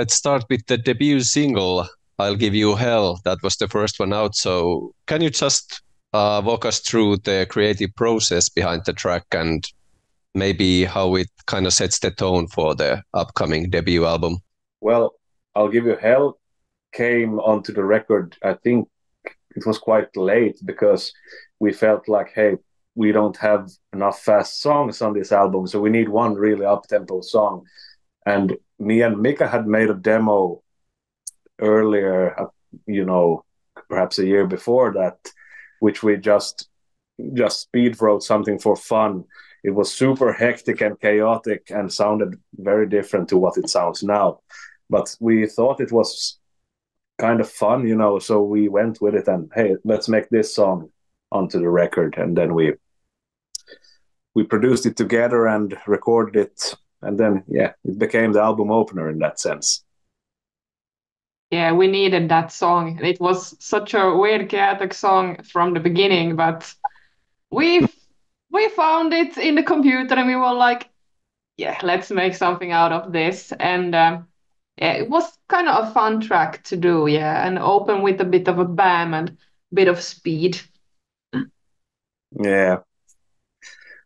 Let's start with the debut single, I'll Give You Hell. That was the first one out. So can you just walk us through the creative process behind the track and maybe how it kind of sets the tone for the upcoming debut album? Well, I'll Give You Hell came onto the record, I think it was quite late, because we felt like, hey, we don't have enough fast songs on this album, so we need one really up-tempo song. And me and Mika had made a demo earlier, you know, perhaps a year before that, which we just speed wrote something for fun. It was super hectic and chaotic and sounded very different to what it sounds now. But we thought it was kind of fun, you know, so we went with it and, hey, let's make this song onto the record. And then we produced it together and recorded it. And then, yeah, it became the album opener in that sense. Yeah, we needed that song. It was such a weird, chaotic song from the beginning, but we found it in the computer and we were like, yeah, let's make something out of this. And yeah, it was kind of a fun track to do, yeah, and open with a bit of a bam and a bit of speed. Yeah.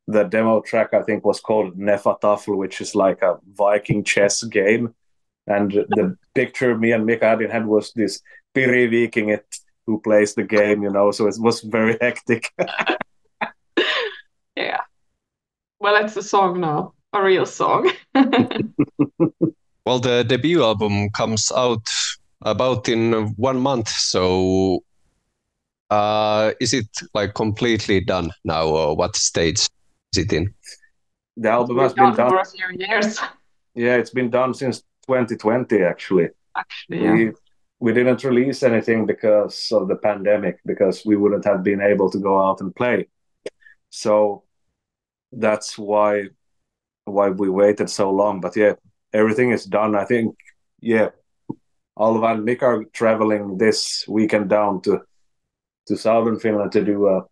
The demo track, I think, was called Nefatafl, which is like a Viking chess game. And the picture me and Mika had in hand was this Piri Viking who plays the game, you know, so it was very hectic. Yeah. Well, it's a song now, a real song. Well, the debut album comes out about in 1 month, so is it like completely done now, or what stage is it in? The album has been done for a few years. Yeah, it's been done since 2020, actually. Actually, yeah. We didn't release anything because of the pandemic, because we wouldn't have been able to go out and play. So that's why we waited so long. But yeah, everything is done. I think, yeah, Alva and Mika are traveling this weekend down to southern Finland to do a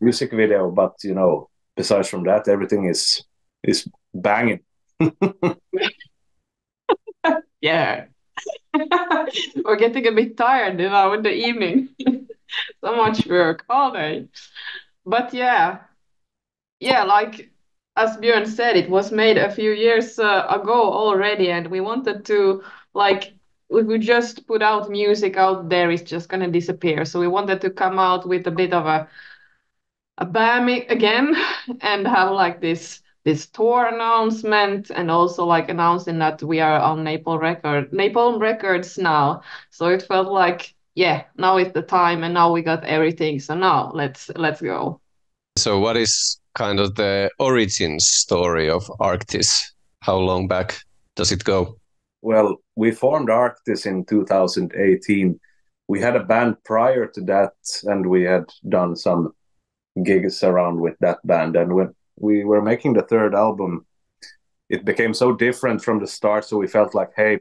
music video. But, you know, besides from that, everything is banging. Yeah. We're getting a bit tired, you know, in the evening. So much work all day. But yeah, like as Björn said, it was made a few years ago already, and we wanted to, like, if we just put out music out there, it's just going to disappear. So we wanted to come out with a bit of a bam again and have like this tour announcement, and also like announcing that we are on Napalm Records now. So it felt like, yeah, now is the time and now we got everything. So now let's go. So what is kind of the origin story of Arctis? How long back does it go? Well, we formed Arctis in 2018. We had a band prior to that, and we had done some gigs around with that band. And when we were making the third album, it became so different from the start, so we felt like, hey,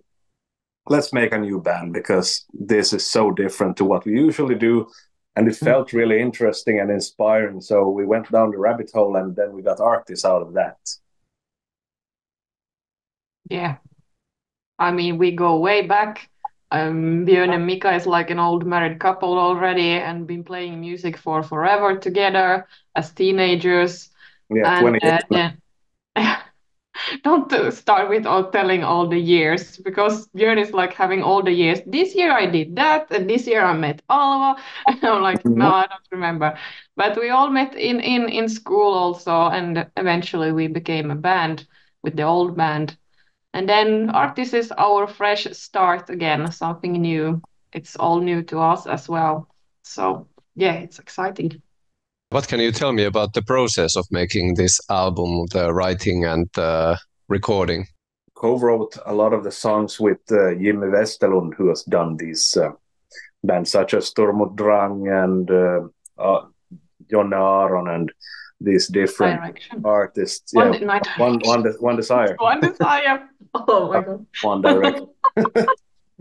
let's make a new band, because this is so different to what we usually do, and it felt really interesting and inspiring. So we went down the rabbit hole, and then we got Arctis out of that. Yeah, I mean, we go way back. Björn and Mika is like an old married couple already, and been playing music for forever together as teenagers. Yeah, yeah. Don't start without telling all the years, because Björn is like having all the years. This year I did that, and this year I met Alva. And I'm like, no, I don't remember. But we all met in school also, and eventually we became a band with the old band. And then Arctis is our fresh start again, something new. It's all new to us as well. So yeah, it's exciting. What can you tell me about the process of making this album, the writing and the recording? Co-wrote a lot of the songs with Jimmy Vestelund, who has done these bands such as Turmut Drang and Jonne Aaron and these different artists. One, yeah. One Desire. One Desire. Oh my God. One Direction.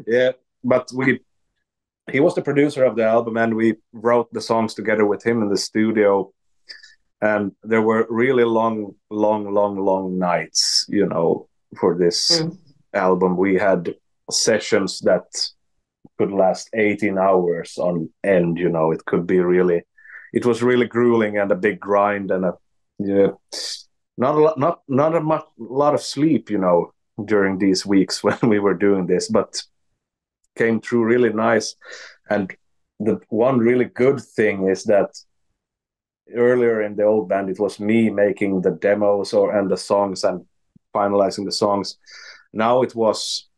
Yeah, but he was the producer of the album, and we wrote the songs together with him in the studio. And there were really long nights, you know, for this album. We had sessions that could last 18 hours on end, you know. It could be really, it was really grueling and a big grind, and a, yeah, not a lot of sleep, you know, during these weeks when we were doing this, but came through really nice. And the one really good thing is that earlier in the old band, it was me making the demos and the songs and finalizing the songs. Now it was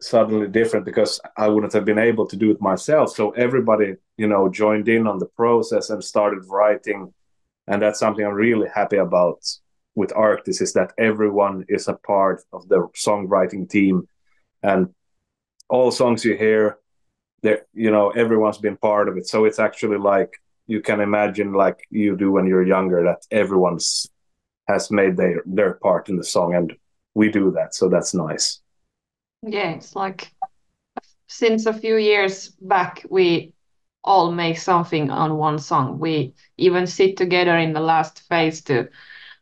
suddenly different because I wouldn't have been able to do it myself. So everybody, you know, joined in on the process and started writing. And that's something I'm really happy about with Arctis, is that everyone is a part of the songwriting team, and all songs you hear, you know, everyone's been part of it. So it's actually like, you can imagine like you do when you're younger, that everyone's has made their part in the song, and we do that. So that's nice. Yeah, it's like since a few years back, we all make something on one song. We even sit together in the last phase to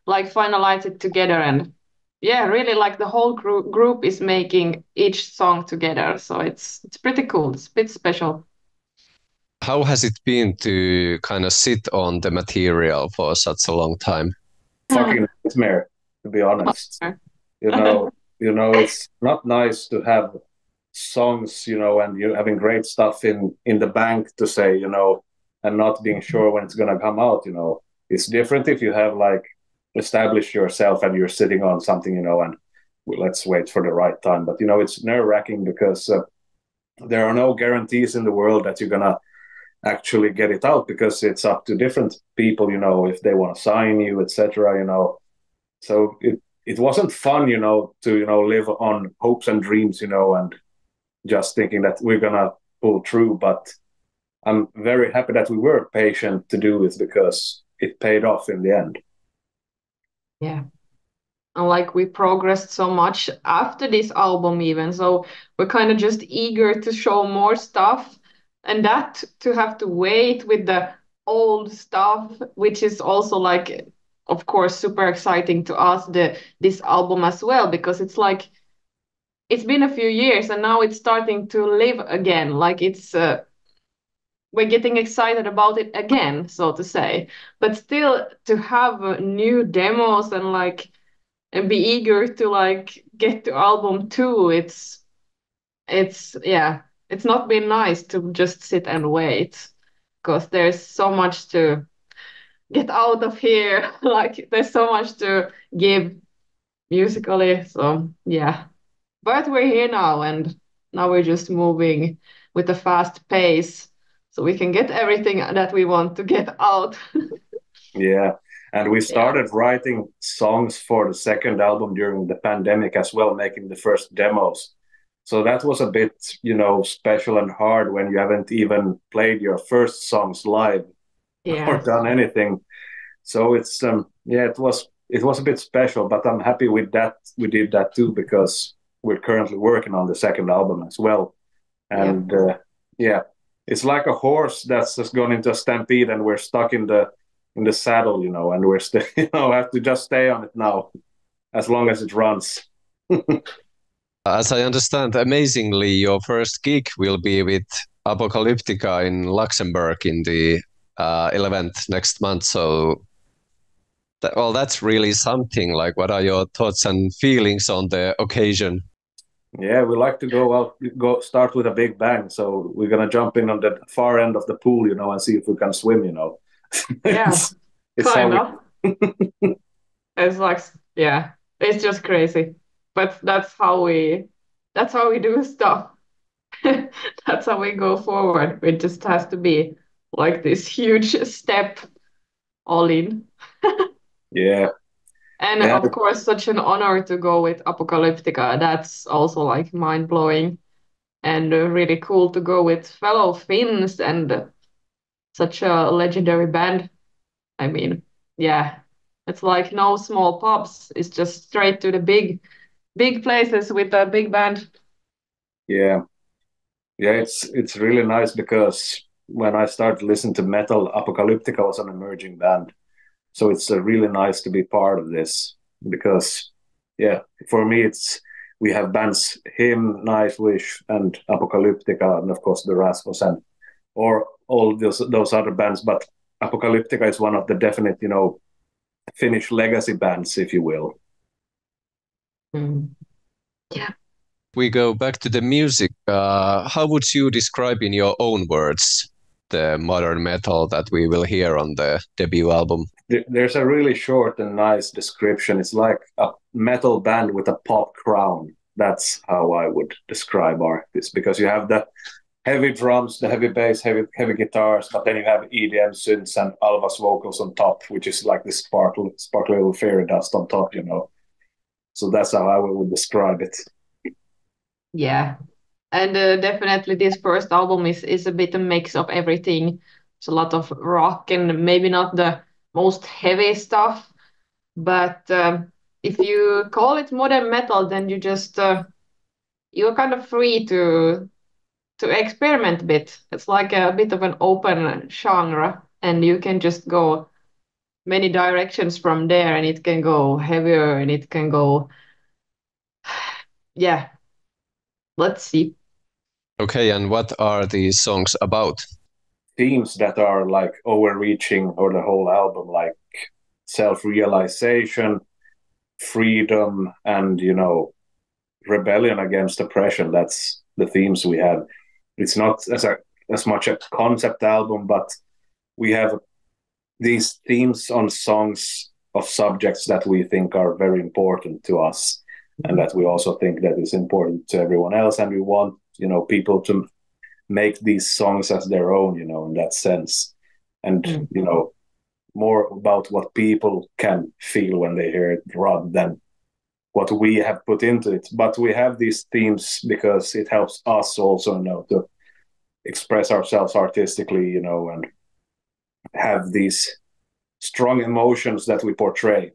like finalize it together. And yeah, really like the whole group is making each song together. So it's pretty cool. It's a bit special. How has it been to kind of sit on the material for such a long time? Fucking nightmare, to be honest. You know, it's not nice to have songs, you know, and you having great stuff in the bank to say, you know, and not being sure when it's going to come out, you know. It's different if you have like established yourself and you're sitting on something, you know, and let's wait for the right time. But, you know, it's nerve-wracking because there are no guarantees in the world that you're going to actually get it out, because it's up to different people, you know, if they want to sign you, etc., you know. So it wasn't fun, you know, to, you know, live on hopes and dreams, you know, and just thinking that we're gonna pull through. But I'm very happy that we were patient to do it, because it paid off in the end. Yeah, and like we progressed so much after this album even, so we're kind of just eager to show more stuff. And that to have to wait with the old stuff, which is also like, of course, super exciting to us, this album as well, because it's like, it's been a few years and now it's starting to live again. Like it's, we're getting excited about it again, so to say, but still to have new demos and like, and be eager to like get to album 2. It's yeah. It's not been nice to just sit and wait, because there's so much to get out of here. Like there's so much to give musically. So yeah, but we're here now, and now we're just moving with a fast pace so we can get everything that we want to get out. Yeah. And we started writing songs for the second album during the pandemic as well, making the first demos. So that was a bit, you know, special and hard when you haven't even played your first songs live or done anything. So it's, yeah, it was a bit special, but I'm happy with that. We did that too, because we're currently working on the second album as well. And yeah, it's like a horse that's just gone into a stampede and we're stuck in the saddle, you know, and we're still, you know, have to just stay on it now as long as it runs. As I understand, amazingly, your first gig will be with Apocalyptica in Luxembourg in the 11th next month. So, that's really something. Like, what are your thoughts and feelings on the occasion? Yeah, we like to start with a big bang. So we're going to jump in on the far end of the pool, you know, and see if we can swim, you know. Yeah, it's kind of. It's like, yeah, it's just crazy. But that's how we do stuff. That's how we go forward. It just has to be like this huge step all in. Yeah. And yeah, of course, such an honor to go with Apocalyptica. That's also like mind-blowing and really cool to go with fellow Finns and such a legendary band. I mean, yeah, it's like no small pubs. It's just straight to the big places with a big band. Yeah, it's really nice, because when I started listening to metal, Apocalyptica was an emerging band, so it's really nice to be part of this, because yeah, for me it's we have bands him, Knife Wish, and Apocalyptica, and of course the Rasmus, and or all those other bands. But Apocalyptica is one of the definite, you know, Finnish legacy bands, if you will. Mm. Yeah. We go back to the music. How would you describe in your own words the modern metal that we will hear on the debut album? There's a really short and nice description. It's like a metal band with a pop crown. That's how I would describe Arctis, because you have the heavy drums, the heavy bass, heavy guitars, but then you have EDM synths and Alva's vocals on top, which is like this sparkly little fairy dust on top, you know. So that's how I would describe it. Yeah, and definitely this first album is a bit a mix of everything. It's a lot of rock and maybe not the most heavy stuff, but if you call it modern metal, then you just you're kind of free to experiment a bit. It's like a bit of an open genre, and you can just go many directions from there, and it can go heavier, and it can go, yeah. Let's see. Okay, and what are the songs about? Themes that are like overreaching or the whole album, like self-realization, freedom, and, you know, rebellion against oppression. That's the themes we have. It's not as much a concept album, but we have these themes on songs of subjects that we think are very important to us. And that we also think that is important to everyone else, and we want, you know, people to make these songs as their own, you know, in that sense, and you know, more about what people can feel when they hear it rather than what we have put into it. But we have these themes because it helps us also, you know, to express ourselves artistically, you know, and have these strong emotions that we portray.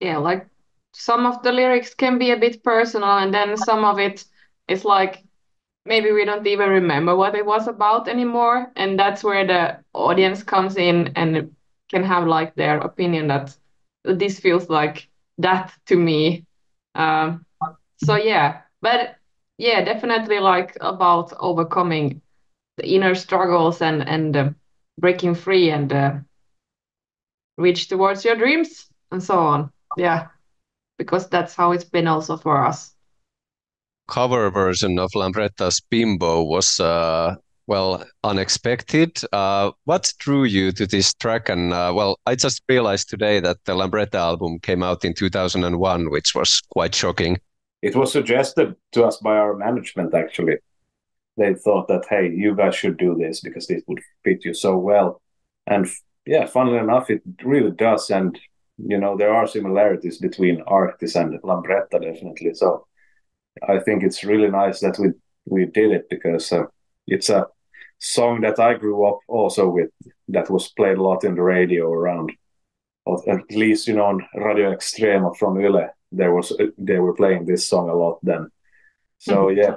Yeah, like some of the lyrics can be a bit personal, and then some of it is like maybe we don't even remember what it was about anymore, and that's where the audience comes in and can have like their opinion that this feels like that to me. So yeah, but yeah, definitely like about overcoming the inner struggles and breaking free and reach towards your dreams and so on. Yeah. Because that's how it's been also for us. Cover version of Lambretta's Bimbo was, well, unexpected. What drew you to this track? And, well, I just realized today that the Lambretta album came out in 2001, which was quite shocking. It was suggested to us by our management, actually. They thought that, hey, you guys should do this because this would fit you so well. And, yeah, funnily enough, it really does. And you know, there are similarities between Arctis and Lambretta, definitely. So I think it's really nice that we did it, because it's a song that I grew up also with, that was played a lot in the radio around, or at least, you know, on Radio Extrema from Yle. They were playing this song a lot then. So yeah,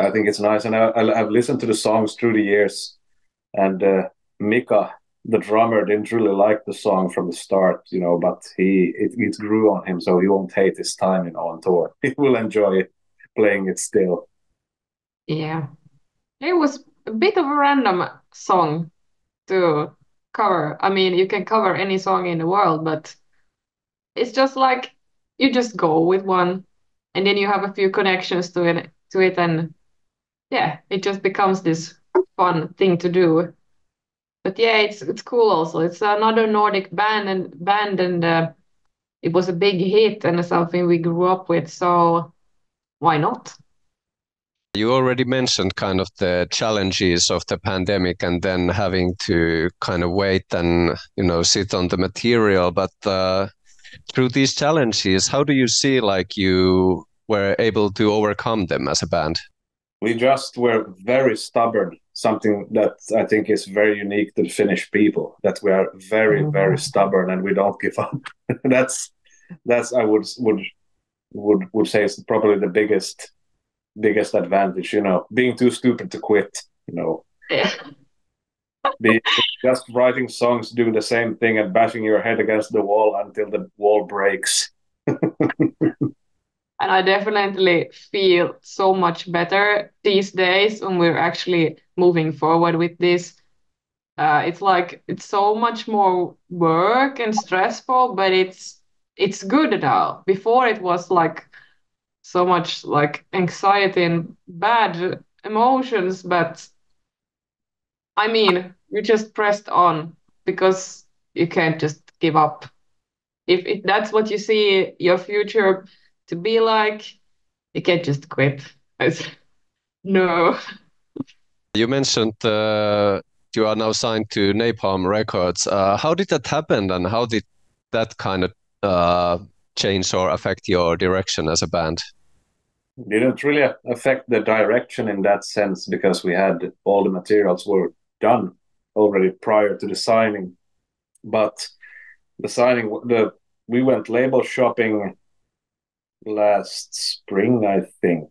I think it's nice. And I've listened to the songs through the years, and Mika, the drummer, didn't really like the song from the start, you know, but it grew on him, so he won't hate his time on tour. He will enjoy it, playing it still. Yeah. It was a bit of a random song to cover. I mean, you can cover any song in the world, but it's just like you just go with one, and then you have a few connections to it, and yeah, it just becomes this fun thing to do. But yeah, it's cool also. It's another Nordic band and it was a big hit and something we grew up with. So why not? You already mentioned kind of the challenges of the pandemic and then having to kind of wait and, you know, sit on the material. But through these challenges, how do you see like you were able to overcome them as a band? We just were very stubborn, something that I think is very unique to the Finnish people, that we are very, very stubborn and we don't give up. That's I would say is probably the biggest advantage, you know, being too stupid to quit, you know. Yeah. Just writing songs, doing the same thing and bashing your head against the wall until the wall breaks. And I definitely feel so much better these days when we're actually moving forward with this. It's like it's so much more work and stressful, but it's good now. Before it was like so much like anxiety and bad emotions, but I mean, you just pressed on because you can't just give up. If that's what you see your future to be like, you can't just quit. No. You mentioned you are now signed to Napalm Records. How did that happen, and how did that kind of change or affect your direction as a band? It didn't really affect the direction in that sense, because we had all the materials were done already prior to the signing. But the signing, we went label shopping last spring, I think,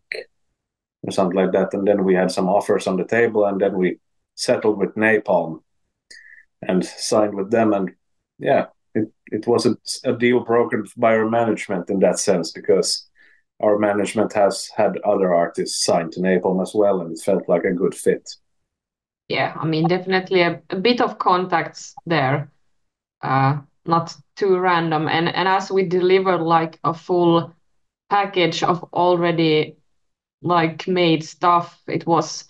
or something like that. And then we had some offers on the table, and then we settled with Napalm and signed with them. And yeah, it wasn't a deal brokered by our management in that sense, because our management has had other artists signed to Napalm as well, and it felt like a good fit. Yeah, I mean, definitely a bit of contacts there, not too random. And as we delivered like a full package of already like made stuff, it was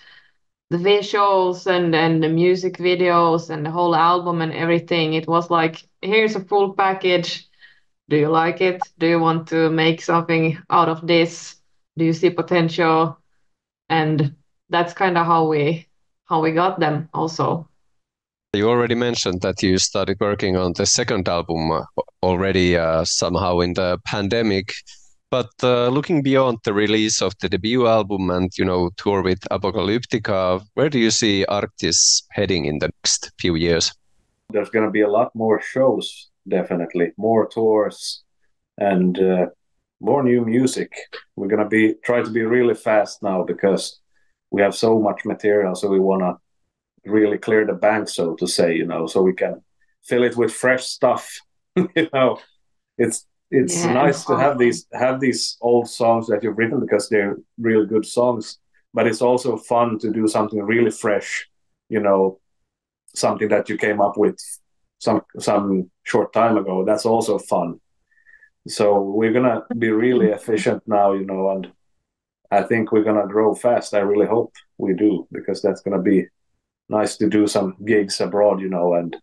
the visuals and the music videos and the whole album and everything. It was like, here's a full package. Do you like it? Do you want to make something out of this? Do you see potential? And that's kind of how we got them also. You already mentioned that you started working on the second album already somehow in the pandemic. But looking beyond the release of the debut album and, you know, tour with Apocalyptica, where do you see Arctis heading in the next few years? There's going to be a lot more shows, definitely, more tours, and more new music. We're going to try to be really fast now, because we have so much material, so we want to really clear the bank, so to say, you know, so we can fill it with fresh stuff. You know, it's nice to have these old songs that you've written, because they're really good songs, but it's also fun to do something really fresh, you know, something that you came up with some short time ago. That's also fun. So we're gonna be really efficient now, you know, and I think we're gonna grow fast. I really hope we do, because that's gonna be nice to do some gigs abroad, you know, and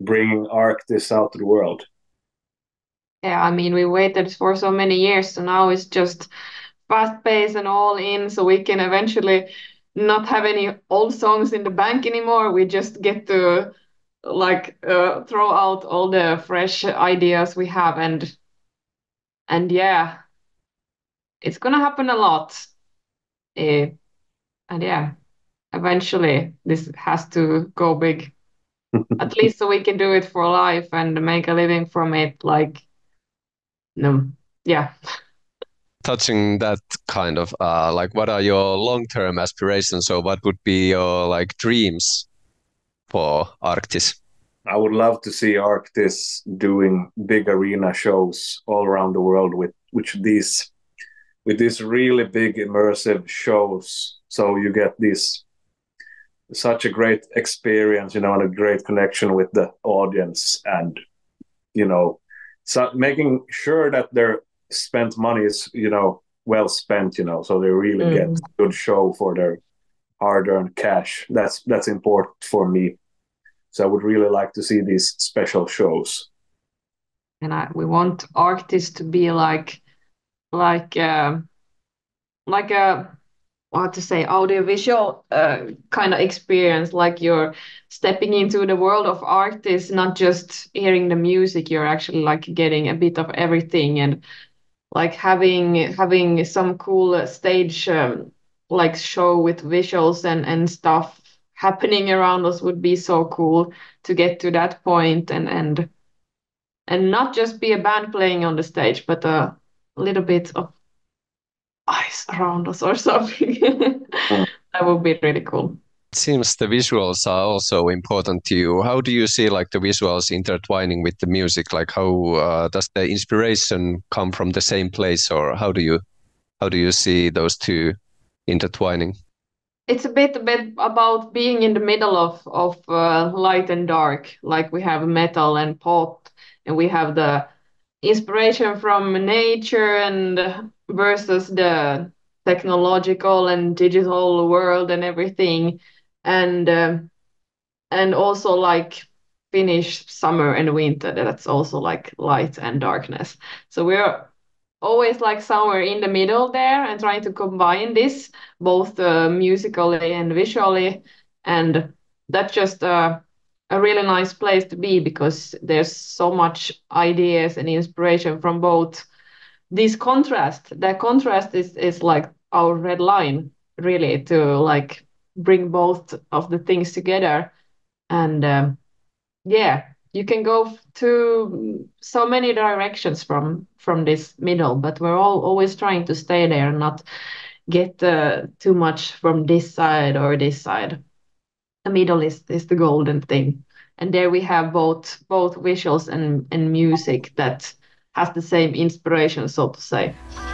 bringing Arctis out to the world. Yeah, I mean, we waited for so many years, so now it's just fast pace and all in, so we can eventually not have any old songs in the bank anymore. We just get to like throw out all the fresh ideas we have, and yeah, it's gonna happen a lot, and yeah, eventually this has to go big, at least so we can do it for life and make a living from it, like, no, yeah. Touching that kind of like, what are your long-term aspirations, or what would be your like dreams for Arctis? I would love to see Arctis doing big arena shows all around the world with these really big immersive shows. So you get this such a great experience, you know, and a great connection with the audience, and you know, so making sure that their spent money is, you know, well spent, you know, so they really get good show for their hard-earned cash. That's important for me. So I would really like to see these special shows. And we want Arctis to be like a, what to say, audiovisual kind of experience. Like you're stepping into the world of Arctis, not just hearing the music. You're actually like getting a bit of everything, and like having some cool stage. Like show with visuals and stuff happening around us would be so cool to get to that point, and not just be a band playing on the stage, but a little bit of ice around us or something. That would be really cool. It seems the visuals are also important to you. How do you see like the visuals intertwining with the music? Like how does the inspiration come from the same place, or how do you How do you see those two intertwining? It's a bit about being in the middle of light and dark. Like we have metal and pop, and we have the inspiration from nature and versus the technological and digital world and everything, and also like Finnish summer and winter. That's also like light and darkness. So we're always like somewhere in the middle there and trying to combine this both musically and visually, and that's just a really nice place to be because there's so much ideas and inspiration from both. This contrast, that contrast is like our red line, really, to like bring both of the things together. And you can go to so many directions from this middle, but we're always trying to stay there and not get too much from this side or this side. The middle is the golden thing, and there we have both visuals and music that has the same inspiration, so to say.